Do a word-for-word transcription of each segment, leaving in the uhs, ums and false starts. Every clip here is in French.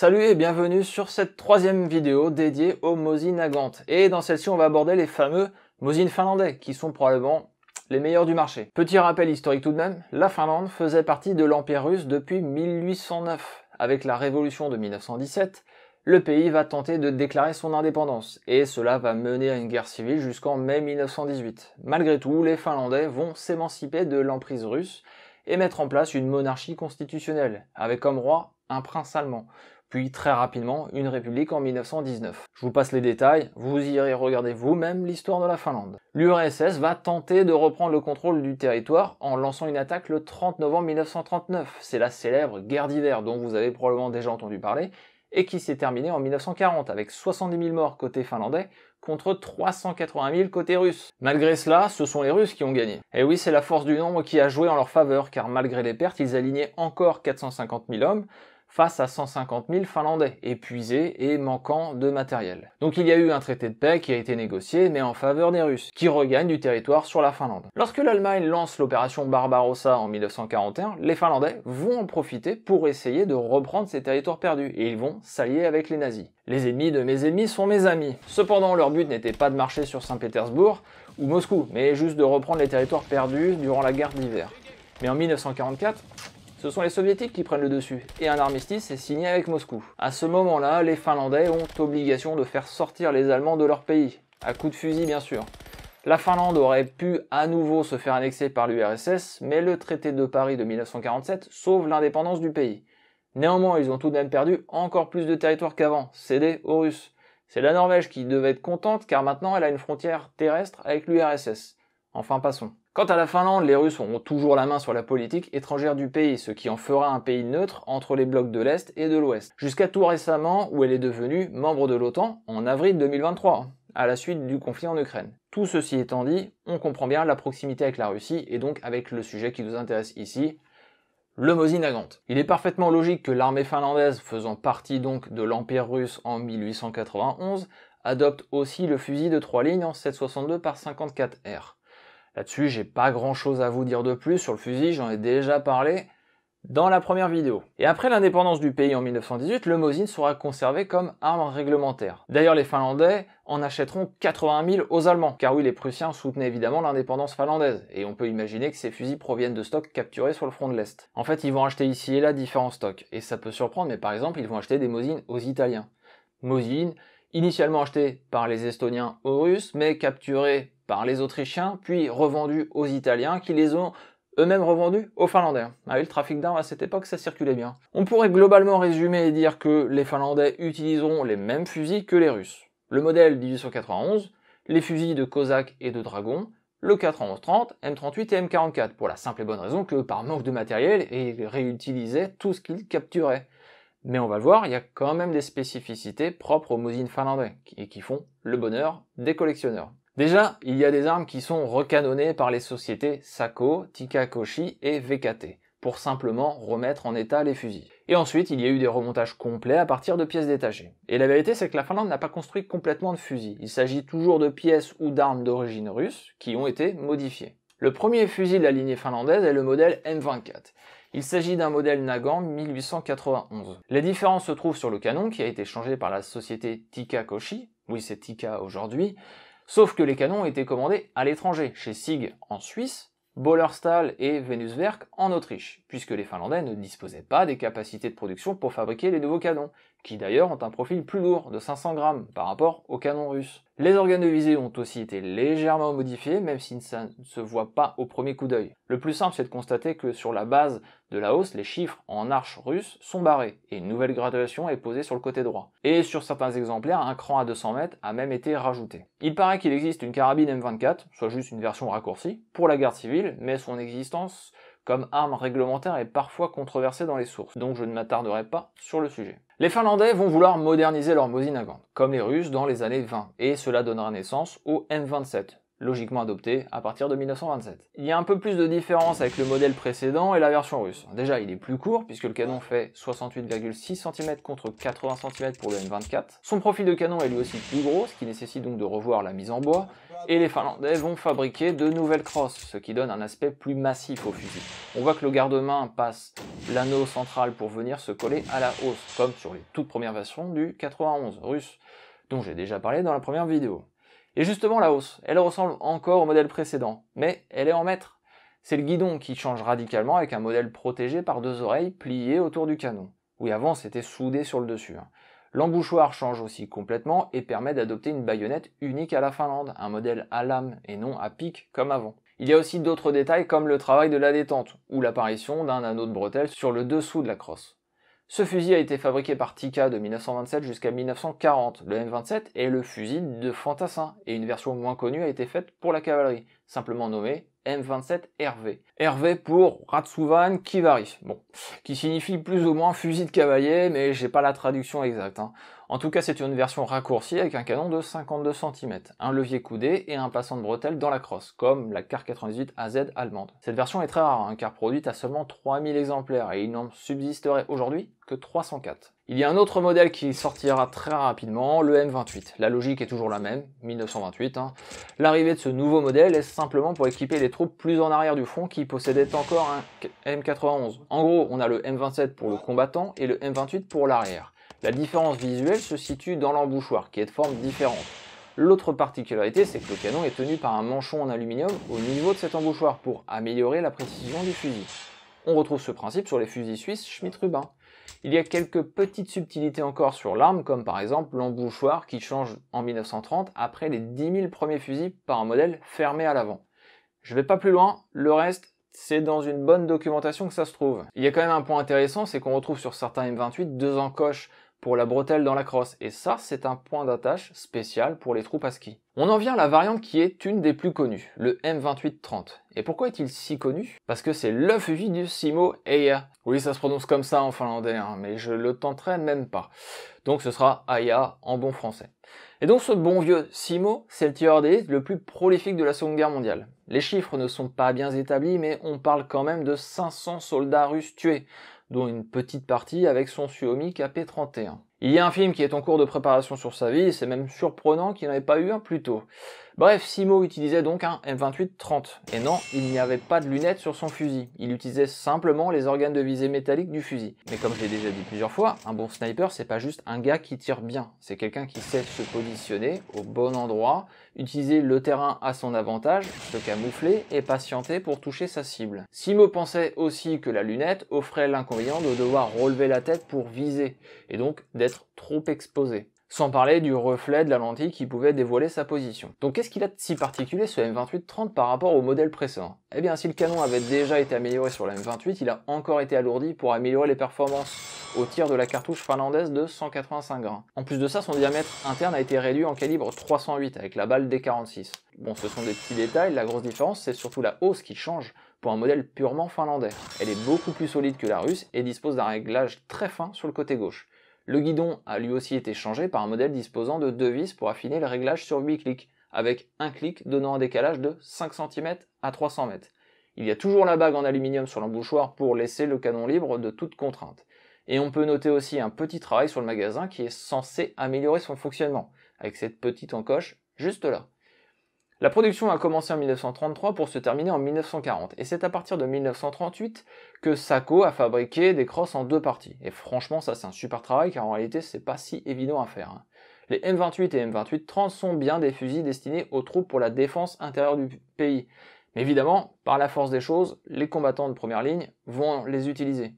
Salut et bienvenue sur cette troisième vidéo dédiée au Mosin Nagant. Et dans celle-ci, on va aborder les fameux Mosin finlandais, qui sont probablement les meilleurs du marché. Petit rappel historique tout de même, la Finlande faisait partie de l'Empire russe depuis mille huit cent neuf. Avec la révolution de mille neuf cent dix-sept, le pays va tenter de déclarer son indépendance, et cela va mener à une guerre civile jusqu'en mai mille neuf cent dix-huit. Malgré tout, les Finlandais vont s'émanciper de l'emprise russe et mettre en place une monarchie constitutionnelle, avec comme roi un prince allemand, puis très rapidement une république en mille neuf cent dix-neuf. Je vous passe les détails, vous irez regarder vous-même l'histoire de la Finlande. L'U R S S va tenter de reprendre le contrôle du territoire en lançant une attaque le trente novembre mille neuf cent trente-neuf. C'est la célèbre guerre d'hiver dont vous avez probablement déjà entendu parler et qui s'est terminée en mille neuf cent quarante avec soixante-dix mille morts côté finlandais contre trois cent quatre-vingt mille côté russe. Malgré cela, ce sont les Russes qui ont gagné. Et oui, c'est la force du nombre qui a joué en leur faveur car malgré les pertes, ils alignaient encore quatre cent cinquante mille hommes face à cent cinquante mille Finlandais, épuisés et manquant de matériel. Donc il y a eu un traité de paix qui a été négocié, mais en faveur des Russes, qui regagnent du territoire sur la Finlande. Lorsque l'Allemagne lance l'opération Barbarossa en mille neuf cent quarante et un, les Finlandais vont en profiter pour essayer de reprendre ces territoires perdus, et ils vont s'allier avec les nazis. Les ennemis de mes ennemis sont mes amis. Cependant, leur but n'était pas de marcher sur Saint-Pétersbourg ou Moscou, mais juste de reprendre les territoires perdus durant la guerre d'hiver. Mais en mille neuf cent quarante-quatre, ce sont les soviétiques qui prennent le dessus, et un armistice est signé avec Moscou. À ce moment-là, les Finlandais ont obligation de faire sortir les Allemands de leur pays, à coups de fusil bien sûr. La Finlande aurait pu à nouveau se faire annexer par l'U R S S, mais le traité de Paris de mille neuf cent quarante-sept sauve l'indépendance du pays. Néanmoins, ils ont tout de même perdu encore plus de territoire qu'avant, cédé aux Russes. C'est la Norvège qui devait être contente, car maintenant elle a une frontière terrestre avec l'U R S S. Enfin, passons. Quant à la Finlande, les Russes auront toujours la main sur la politique étrangère du pays, ce qui en fera un pays neutre entre les blocs de l'Est et de l'Ouest, jusqu'à tout récemment où elle est devenue membre de l'OTAN en avril deux mille vingt-trois, à la suite du conflit en Ukraine. Tout ceci étant dit, on comprend bien la proximité avec la Russie et donc avec le sujet qui nous intéresse ici, le Mosin Nagant. Il est parfaitement logique que l'armée finlandaise, faisant partie donc de l'Empire russe en mille huit cent quatre-vingt-onze, adopte aussi le fusil de trois lignes en sept virgule soixante-deux par cinquante-quatre R. Là-dessus, j'ai pas grand-chose à vous dire de plus, sur le fusil, j'en ai déjà parlé dans la première vidéo. Et après l'indépendance du pays en mille neuf cent dix-huit, le Mosin sera conservé comme arme réglementaire. D'ailleurs, les Finlandais en achèteront quatre-vingt mille aux Allemands, car oui, les Prussiens soutenaient évidemment l'indépendance finlandaise, et on peut imaginer que ces fusils proviennent de stocks capturés sur le front de l'Est. En fait, ils vont acheter ici et là différents stocks, et ça peut surprendre, mais par exemple, ils vont acheter des Mosins aux Italiens. Mosin, initialement acheté par les Estoniens aux Russes, mais capturé par les Autrichiens, puis revendus aux Italiens qui les ont eux-mêmes revendus aux Finlandais. Ah oui, le trafic d'armes à cette époque, ça circulait bien. On pourrait globalement résumer et dire que les Finlandais utiliseront les mêmes fusils que les Russes. Le modèle mille huit cent quatre-vingt-onze, les fusils de Cosaque et de Dragon, le quatre onze trente, M trente-huit et M quarante-quatre, pour la simple et bonne raison que par manque de matériel, ils réutilisaient tout ce qu'ils capturaient. Mais on va le voir, il y a quand même des spécificités propres au Mosin finlandais, et qui font le bonheur des collectionneurs. Déjà, il y a des armes qui sont recanonnées par les sociétés Sako, Tikkakoski et V K T, pour simplement remettre en état les fusils. Et ensuite, il y a eu des remontages complets à partir de pièces détachées. Et la vérité, c'est que la Finlande n'a pas construit complètement de fusils. Il s'agit toujours de pièces ou d'armes d'origine russe qui ont été modifiées. Le premier fusil de la lignée finlandaise est le modèle M vingt-quatre. Il s'agit d'un modèle Nagant mille huit cent quatre-vingt-onze. Les différences se trouvent sur le canon qui a été changé par la société Tikkakoski, oui c'est Tikka aujourd'hui, sauf que les canons ont été commandés à l'étranger, chez S I G en Suisse, Bollerstahl et Venuswerk en Autriche, puisque les Finlandais ne disposaient pas des capacités de production pour fabriquer les nouveaux canons, qui d'ailleurs ont un profil plus lourd de cinq cents grammes par rapport aux canons russes. Les organes de visée ont aussi été légèrement modifiés, même si ça ne se voit pas au premier coup d'œil. Le plus simple, c'est de constater que sur la base de la hausse, les chiffres en arche russe sont barrés, et une nouvelle graduation est posée sur le côté droit. Et sur certains exemplaires, un cran à deux cents mètres a même été rajouté. Il paraît qu'il existe une carabine M vingt-quatre, soit juste une version raccourcie, pour la guerre civile, mais son existence comme arme réglementaire est parfois controversée dans les sources, donc je ne m'attarderai pas sur le sujet. Les Finlandais vont vouloir moderniser leur Mosin Nagant, comme les Russes dans les années vingt, et cela donnera naissance au M vingt-sept, logiquement adopté à partir de mille neuf cent vingt-sept. Il y a un peu plus de différence avec le modèle précédent et la version russe. Déjà, il est plus court puisque le canon fait soixante-huit virgule six centimètres contre quatre-vingts centimètres pour le M vingt-quatre. Son profil de canon est lui aussi plus gros, ce qui nécessite donc de revoir la mise en bois. Et les Finlandais vont fabriquer de nouvelles crosses, ce qui donne un aspect plus massif au fusil. On voit que le garde-main passe l'anneau central pour venir se coller à la hausse, comme sur les toutes premières versions du quatre-vingt-onze russe, dont j'ai déjà parlé dans la première vidéo. Et justement, la hausse, elle ressemble encore au modèle précédent, mais elle est en mètres. C'est le guidon qui change radicalement avec un modèle protégé par deux oreilles pliées autour du canon. Oui, avant, c'était soudé sur le dessus. L'embouchoir change aussi complètement et permet d'adopter une baïonnette unique à la Finlande, un modèle à lame et non à pic comme avant. Il y a aussi d'autres détails comme le travail de la détente ou l'apparition d'un anneau de bretelle sur le dessous de la crosse. Ce fusil a été fabriqué par Tikka de mille neuf cent vingt-sept jusqu'à mille neuf cent quarante. Le M vingt-sept est le fusil de fantassin et une version moins connue a été faite pour la cavalerie, simplement nommée M vingt-sept R V. R V pour Ratsuvan Kivari, bon, qui signifie plus ou moins fusil de cavalier, mais j'ai pas la traduction exacte. Hein. En tout cas, c'est une version raccourcie avec un canon de cinquante-deux centimètres, un levier coudé et un passant de bretelle dans la crosse, comme la Kar quatre-vingt-dix-huit A Z allemande. Cette version est très rare, hein, car produite à seulement trois mille exemplaires et il n'en subsisterait aujourd'hui que trois cent quatre. Il y a un autre modèle qui sortira très rapidement, le M vingt-huit. La logique est toujours la même, mille neuf cent vingt-huit. Hein. L'arrivée de ce nouveau modèle est simplement pour équiper les troupes plus en arrière du front qui possédaient encore un M quatre-vingt-onze. En gros, on a le M vingt-sept pour le combattant et le M vingt-huit pour l'arrière. La différence visuelle se situe dans l'embouchoir, qui est de forme différente. L'autre particularité, c'est que le canon est tenu par un manchon en aluminium au niveau de cet embouchoir pour améliorer la précision du fusil. On retrouve ce principe sur les fusils suisses Schmitt-Rubin. Il y a quelques petites subtilités encore sur l'arme, comme par exemple l'embouchoir qui change en mille neuf cent trente après les dix mille premiers fusils par un modèle fermé à l'avant. Je vais pas plus loin, le reste, c'est dans une bonne documentation que ça se trouve. Il y a quand même un point intéressant, c'est qu'on retrouve sur certains M vingt-huit deux encoches pour la bretelle dans la crosse, et ça c'est un point d'attache spécial pour les troupes à ski. On en vient à la variante qui est une des plus connues, le M vingt-huit trente. Et pourquoi est-il si connu? Parce que c'est le fusil du Simo Häyhä. Oui, ça se prononce comme ça en finlandais, hein, mais je le tenterai même pas. Donc ce sera Häyhä en bon français. Et donc ce bon vieux Simo, c'est le tireur d'élite le plus prolifique de la Seconde Guerre mondiale. Les chiffres ne sont pas bien établis, mais on parle quand même de cinq cents soldats russes tués, dont une petite partie avec son Suomi K P trente et un. Il y a un film qui est en cours de préparation sur sa vie, et c'est même surprenant qu'il n'y en avait pas eu un plus tôt. Bref, Simo utilisait donc un M vingt-huit trente, et non, il n'y avait pas de lunettes sur son fusil, il utilisait simplement les organes de visée métallique du fusil. Mais comme je l'ai déjà dit plusieurs fois, un bon sniper c'est pas juste un gars qui tire bien, c'est quelqu'un qui sait se positionner au bon endroit, utiliser le terrain à son avantage, se camoufler et patienter pour toucher sa cible. Simo pensait aussi que la lunette offrait l'inconvénient de devoir relever la tête pour viser, et donc d'être trop exposé. Sans parler du reflet de la lentille qui pouvait dévoiler sa position. Donc qu'est-ce qu'il a de si particulier ce M vingt-huit trente par rapport au modèle précédent? Eh bien si le canon avait déjà été amélioré sur le M vingt-huit, il a encore été alourdi pour améliorer les performances au tir de la cartouche finlandaise de cent quatre-vingt-cinq grains. En plus de ça, son diamètre interne a été réduit en calibre trois cent huit avec la balle D quarante-six. Bon, ce sont des petits détails, la grosse différence c'est surtout la hausse qui change pour un modèle purement finlandais. Elle est beaucoup plus solide que la russe et dispose d'un réglage très fin sur le côté gauche. Le guidon a lui aussi été changé par un modèle disposant de deux vis pour affiner le réglage sur huit clics, avec un clic donnant un décalage de cinq centimètres à trois cents mètres. Il y a toujours la bague en aluminium sur l'embouchoir pour laisser le canon libre de toute contrainte. Et on peut noter aussi un petit travail sur le magasin qui est censé améliorer son fonctionnement, avec cette petite encoche juste là. La production a commencé en mille neuf cent trente-trois pour se terminer en mille neuf cent quarante, et c'est à partir de mille neuf cent trente-huit que Sako a fabriqué des crosses en deux parties. Et franchement, ça c'est un super travail, car en réalité c'est pas si évident à faire. Les M vingt-huit et M vingt-huit trente sont bien des fusils destinés aux troupes pour la défense intérieure du pays. Mais évidemment, par la force des choses, les combattants de première ligne vont les utiliser.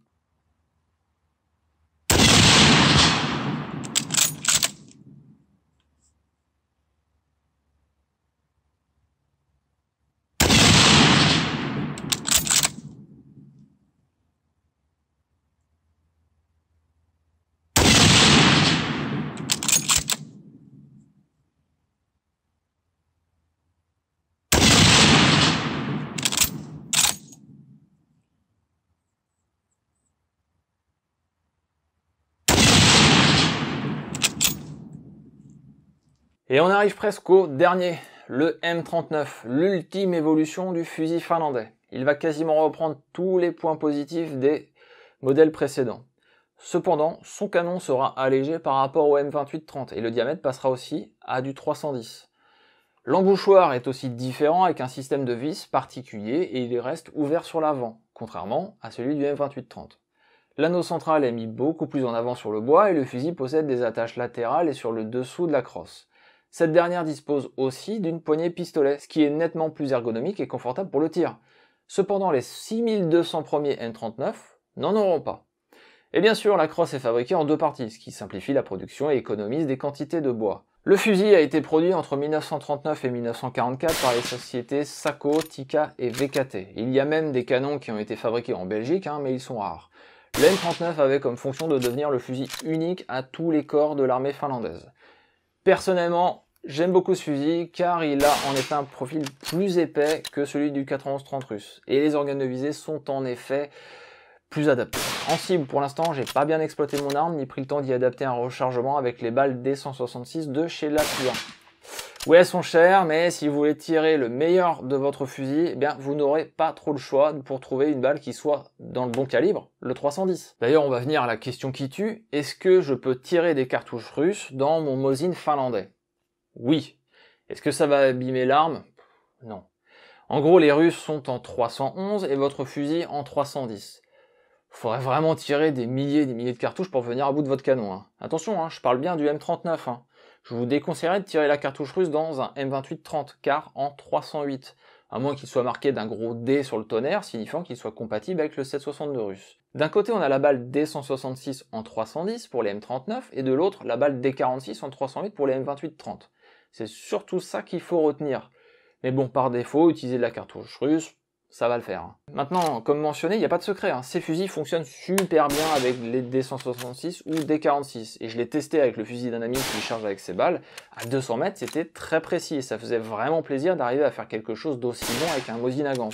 Et on arrive presque au dernier, le M trente-neuf, l'ultime évolution du fusil finlandais. Il va quasiment reprendre tous les points positifs des modèles précédents. Cependant, son canon sera allégé par rapport au M vingt-huit trente et le diamètre passera aussi à du trois cent dix. L'embouchoir est aussi différent avec un système de vis particulier et il reste ouvert sur l'avant, contrairement à celui du M vingt-huit trente. L'anneau central est mis beaucoup plus en avant sur le bois et le fusil possède des attaches latérales et sur le dessous de la crosse. Cette dernière dispose aussi d'une poignée pistolet, ce qui est nettement plus ergonomique et confortable pour le tir. Cependant, les six mille deux cents premiers M trente-neuf n'en auront pas. Et bien sûr, la crosse est fabriquée en deux parties, ce qui simplifie la production et économise des quantités de bois. Le fusil a été produit entre mille neuf cent trente-neuf et mille neuf cent quarante-quatre par les sociétés Sako, Tikka et V K T. Il y a même des canons qui ont été fabriqués en Belgique, hein, mais ils sont rares. Le M trente-neuf avait comme fonction de devenir le fusil unique à tous les corps de l'armée finlandaise. Personnellement, j'aime beaucoup ce fusil car il a en effet un profil plus épais que celui du quatre-vingt-onze trente russe. Et les organes de visée sont en effet plus adapté. En cible, pour l'instant, j'ai pas bien exploité mon arme, ni pris le temps d'y adapter un rechargement avec les balles D cent soixante-six de chez Lapua. Oui, elles sont chères, mais si vous voulez tirer le meilleur de votre fusil, eh bien, vous n'aurez pas trop le choix pour trouver une balle qui soit dans le bon calibre, le trois cent dix. D'ailleurs, on va venir à la question qui tue, est-ce que je peux tirer des cartouches russes dans mon Mosin finlandais? Oui. Est-ce que ça va abîmer l'arme? Non. En gros, les Russes sont en trois cent onze et votre fusil en trois cent dix. Faudrait vraiment tirer des milliers et des milliers de cartouches pour venir à bout de votre canon. Hein. Attention, hein, je parle bien du M trente-neuf. Hein. Je vous déconseillerais de tirer la cartouche russe dans un M vingt-huit trente, car en trois cent huit, à moins qu'il soit marqué d'un gros D sur le tonnerre, signifiant qu'il soit compatible avec le sept soixante-deux russe. D'un côté, on a la balle D cent soixante-six en trois cent dix pour les M trente-neuf, et de l'autre, la balle D quarante-six en trois cent huit pour les M vingt-huit trente. C'est surtout ça qu'il faut retenir. Mais bon, par défaut, utiliser de la cartouche russe, ça va le faire. Maintenant, comme mentionné, il n'y a pas de secret. Hein. Ces fusils fonctionnent super bien avec les D cent soixante-six ou D quarante-six. Et je l'ai testé avec le fusil d'un ami qui charge avec ses balles. À deux cents mètres, c'était très précis. Et ça faisait vraiment plaisir d'arriver à faire quelque chose d'aussi bon avec un Mosin Nagant.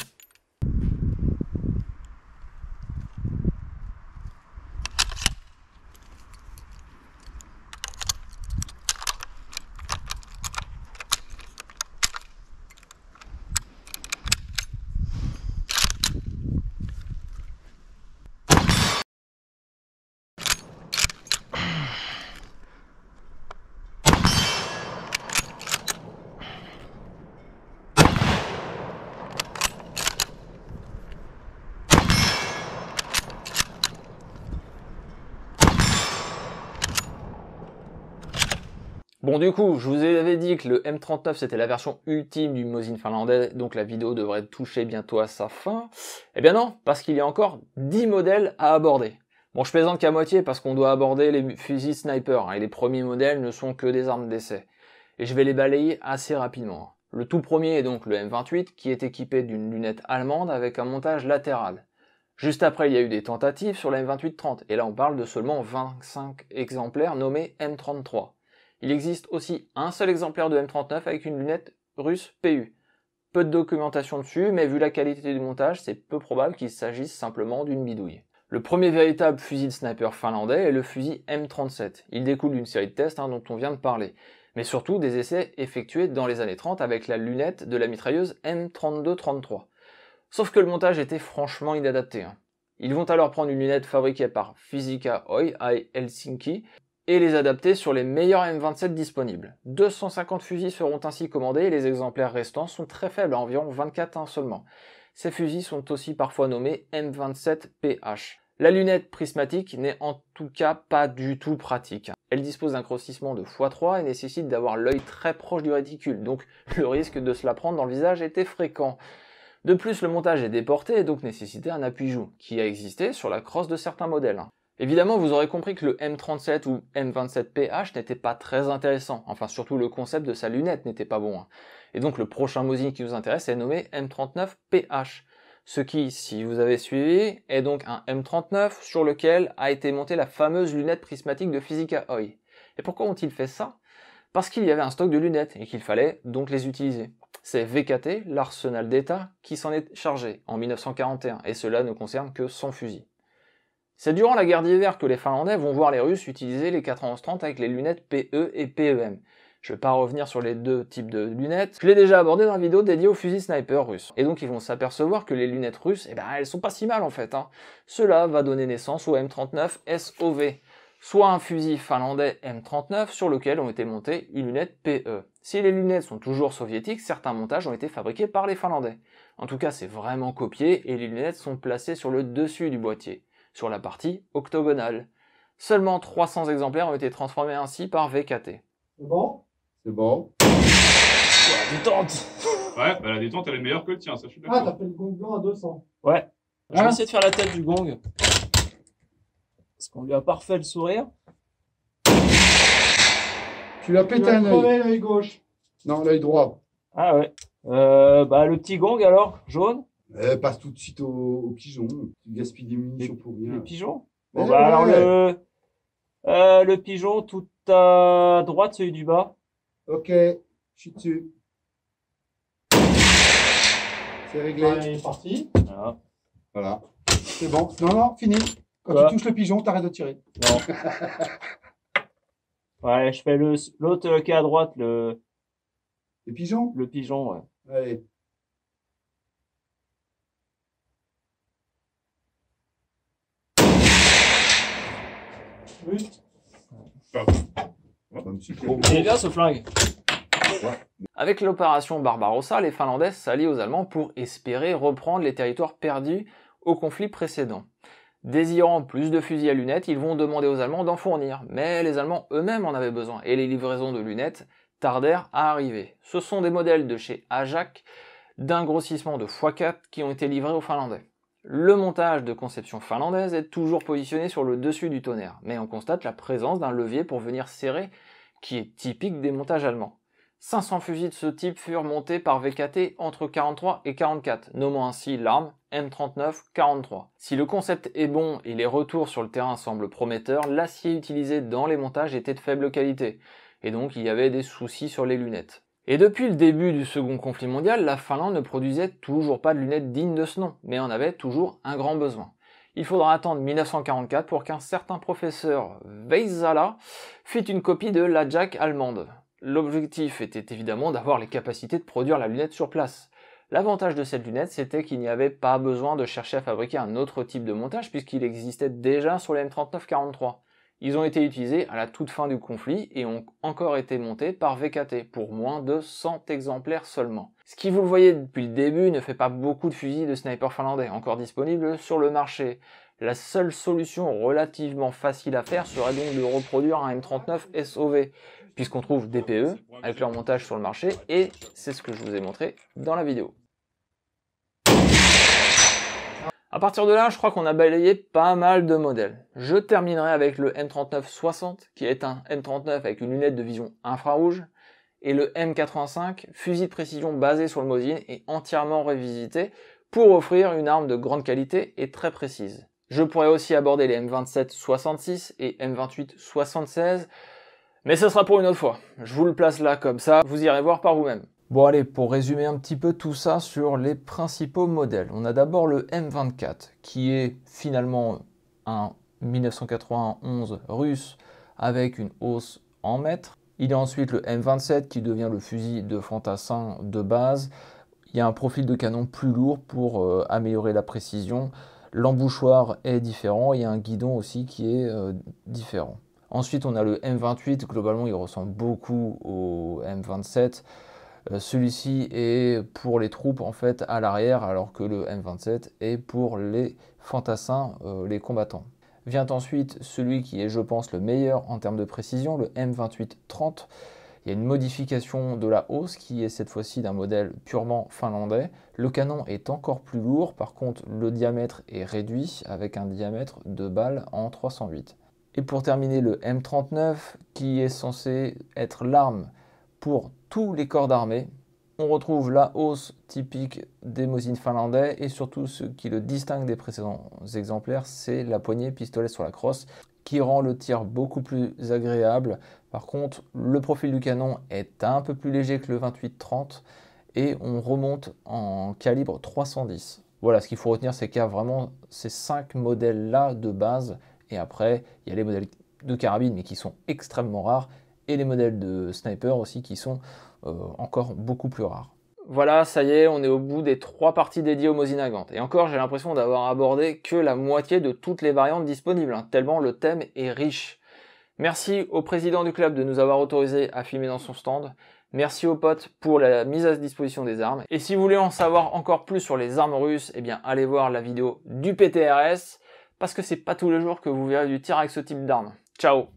Bon, du coup, je vous avais dit que le M trente-neuf c'était la version ultime du Mosin finlandais, donc la vidéo devrait toucher bientôt à sa fin. Eh bien non, parce qu'il y a encore dix modèles à aborder. Bon, je plaisante qu'à moitié parce qu'on doit aborder les fusils sniper, hein, et les premiers modèles ne sont que des armes d'essai. Et je vais les balayer assez rapidement. Le tout premier est donc le M vingt-huit qui est équipé d'une lunette allemande avec un montage latéral. Juste après, il y a eu des tentatives sur le M vingt-huit trente, et là on parle de seulement vingt-cinq exemplaires nommés M trente-trois. Il existe aussi un seul exemplaire de M trente-neuf avec une lunette russe P U. Peu de documentation dessus, mais vu la qualité du montage, c'est peu probable qu'il s'agisse simplement d'une bidouille. Le premier véritable fusil de sniper finlandais est le fusil M trente-sept. Il découle d'une série de tests hein, dont on vient de parler, mais surtout des essais effectués dans les années trente avec la lunette de la mitrailleuse M trente-deux trente-trois. Sauf que le montage était franchement inadapté. Hein. Ils vont alors prendre une lunette fabriquée par Physica Oy à Helsinki, et les adapter sur les meilleurs M vingt-sept disponibles. deux cent cinquante fusils seront ainsi commandés et les exemplaires restants sont très faibles, à environ vingt-quatre seulement. Ces fusils sont aussi parfois nommés M vingt-sept P H. La lunette prismatique n'est en tout cas pas du tout pratique. Elle dispose d'un grossissement de fois trois et nécessite d'avoir l'œil très proche du réticule, donc le risque de se la prendre dans le visage était fréquent. De plus, le montage est déporté et donc nécessitait un appui-joue, qui a existé sur la crosse de certains modèles. Évidemment, vous aurez compris que le M trente-sept ou M vingt-sept P H n'était pas très intéressant. Enfin, surtout le concept de sa lunette n'était pas bon. Et donc, le prochain Mosin qui nous intéresse est nommé M trente-neuf P H. Ce qui, si vous avez suivi, est donc un M trente-neuf sur lequel a été montée la fameuse lunette prismatique de Physica Oy. Et pourquoi ont-ils fait ça? Parce qu'il y avait un stock de lunettes et qu'il fallait donc les utiliser. C'est V K T, l'arsenal d'État, qui s'en est chargé en mille neuf cent quarante et un. Et cela ne concerne que cent fusils. C'est durant la guerre d'hiver que les Finlandais vont voir les Russes utiliser les quatre mille cent trente avec les lunettes P E et P E M. Je ne vais pas revenir sur les deux types de lunettes. Je l'ai déjà abordé dans la vidéo dédiée aux fusils sniper russes. Et donc ils vont s'apercevoir que les lunettes russes, eh ben, elles sont pas si mal en fait. Hein. Cela va donner naissance au M trente-neuf S O V, soit un fusil finlandais M trente-neuf sur lequel ont été montées une lunette P E. Si les lunettes sont toujours soviétiques, certains montages ont été fabriqués par les Finlandais. En tout cas, c'est vraiment copié et les lunettes sont placées sur le dessus du boîtier, sur la partie octogonale. Seulement trois cents exemplaires ont été transformés ainsi par V K T. C'est bon ? C'est bon. La détente. Ouais, bah la détente elle est meilleure que le tien, ça je suis d'accord. Ah, t'as fait le gong blanc à deux cents. Ouais. Je vais essayer de faire la tête du gong. Parce qu'on lui a parfait le sourire. Tu l'as pété un œil. L'œil gauche. Non, l'œil droit. Ah ouais. Euh, bah le petit gong alors, jaune. Euh, passe tout de suite aux, aux pigeons. Tu gaspilles des munitions pour rien. Les pigeons. Bon ouais, bah ouais, alors ouais. Le, euh, le pigeon tout à droite, celui du bas. Ok, je suis dessus. C'est réglé. Ah, il est parti. Voilà. Voilà. C'est bon. Non, non, fini. Quand voilà. Tu touches le pigeon, t'arrêtes de tirer. Non. Ouais, je fais l'autre qui est à droite, le... Le pigeon? Le pigeon, ouais. Allez. Oui. Ah. Il est bien ce flingue. Avec l'opération Barbarossa, les Finlandais s'allient aux Allemands pour espérer reprendre les territoires perdus au conflit précédent. Désirant plus de fusils à lunettes, ils vont demander aux Allemands d'en fournir, mais les Allemands eux-mêmes en avaient besoin et les livraisons de lunettes tardèrent à arriver. Ce sont des modèles de chez Ajax d'un grossissement de fois quatre qui ont été livrés aux Finlandais. Le montage de conception finlandaise est toujours positionné sur le dessus du tonnerre, mais on constate la présence d'un levier pour venir serrer qui est typique des montages allemands. cinq cents fusils de ce type furent montés par V K T entre quarante-trois et quarante-quatre, nommant ainsi l'arme M trente-neuf quarante-trois. Si le concept est bon et les retours sur le terrain semblent prometteurs, l'acier utilisé dans les montages était de faible qualité, et donc il y avait des soucis sur les lunettes. Et depuis le début du second conflit mondial, la Finlande ne produisait toujours pas de lunettes dignes de ce nom, mais en avait toujours un grand besoin. Il faudra attendre mille neuf cent quarante-quatre pour qu'un certain professeur Väisälä fit une copie de l'Ajax allemande. L'objectif était évidemment d'avoir les capacités de produire la lunette sur place. L'avantage de cette lunette, c'était qu'il n'y avait pas besoin de chercher à fabriquer un autre type de montage puisqu'il existait déjà sur les M trente-neuf quarante-trois. Ils ont été utilisés à la toute fin du conflit et ont encore été montés par V K T pour moins de cent exemplaires seulement. Ce qui, vous le voyez depuis le début, ne fait pas beaucoup de fusils de sniper finlandais encore disponibles sur le marché. La seule solution relativement facile à faire serait donc de reproduire un M trente-neuf S O V, puisqu'on trouve des P E avec leur montage sur le marché et c'est ce que je vous ai montré dans la vidéo. À partir de là, je crois qu'on a balayé pas mal de modèles. Je terminerai avec le M trente-neuf soixante, qui est un M trente-neuf avec une lunette de vision infrarouge, et le M quatre-vingt-cinq, fusil de précision basé sur le Mosin et entièrement revisité, pour offrir une arme de grande qualité et très précise. Je pourrais aussi aborder les M vingt-sept soixante-six et M vingt-huit soixante-seize, mais ce sera pour une autre fois. Je vous le place là comme ça, vous irez voir par vous-même. Bon allez, pour résumer un petit peu tout ça sur les principaux modèles, on a d'abord le M vingt-quatre qui est finalement un mille neuf cent quatre-vingt-onze russe avec une hausse en mètres. Il y a ensuite le M vingt-sept qui devient le fusil de fantassin de base. Il y a un profil de canon plus lourd pour euh, améliorer la précision. L'embouchoir est différent, il y a un guidon aussi qui est euh, différent. Ensuite on a le M vingt-huit, globalement il ressemble beaucoup au M vingt-sept. Celui-ci est pour les troupes en fait à l'arrière, alors que le M vingt-sept est pour les fantassins, euh, les combattants. Vient ensuite celui qui est, je pense, le meilleur en termes de précision, le M vingt-huit trente. Il y a une modification de la hausse qui est cette fois-ci d'un modèle purement finlandais. Le canon est encore plus lourd, par contre le diamètre est réduit avec un diamètre de balle en trois cent huit. Et pour terminer, le M trente-neuf qui est censé être l'arme pour tous les corps d'armée. On retrouve la hausse typique des Mosin finlandais et surtout ce qui le distingue des précédents exemplaires, c'est la poignée pistolet sur la crosse qui rend le tir beaucoup plus agréable. Par contre, le profil du canon est un peu plus léger que le vingt-huit trente et on remonte en calibre trois cent dix. Voilà, ce qu'il faut retenir, c'est qu'il y a vraiment ces cinq modèles là de base et après, il y a les modèles de carabine mais qui sont extrêmement rares et les modèles de sniper aussi qui sont euh, encore beaucoup plus rares. Voilà, ça y est, on est au bout des trois parties dédiées au Mosin Nagant. Et encore, j'ai l'impression d'avoir abordé que la moitié de toutes les variantes disponibles, hein, tellement le thème est riche. Merci au président du club de nous avoir autorisé à filmer dans son stand. Merci aux potes pour la mise à disposition des armes. Et si vous voulez en savoir encore plus sur les armes russes, eh bien allez voir la vidéo du P T R S, parce que c'est pas tous les jours que vous verrez du tir avec ce type d'armes. Ciao!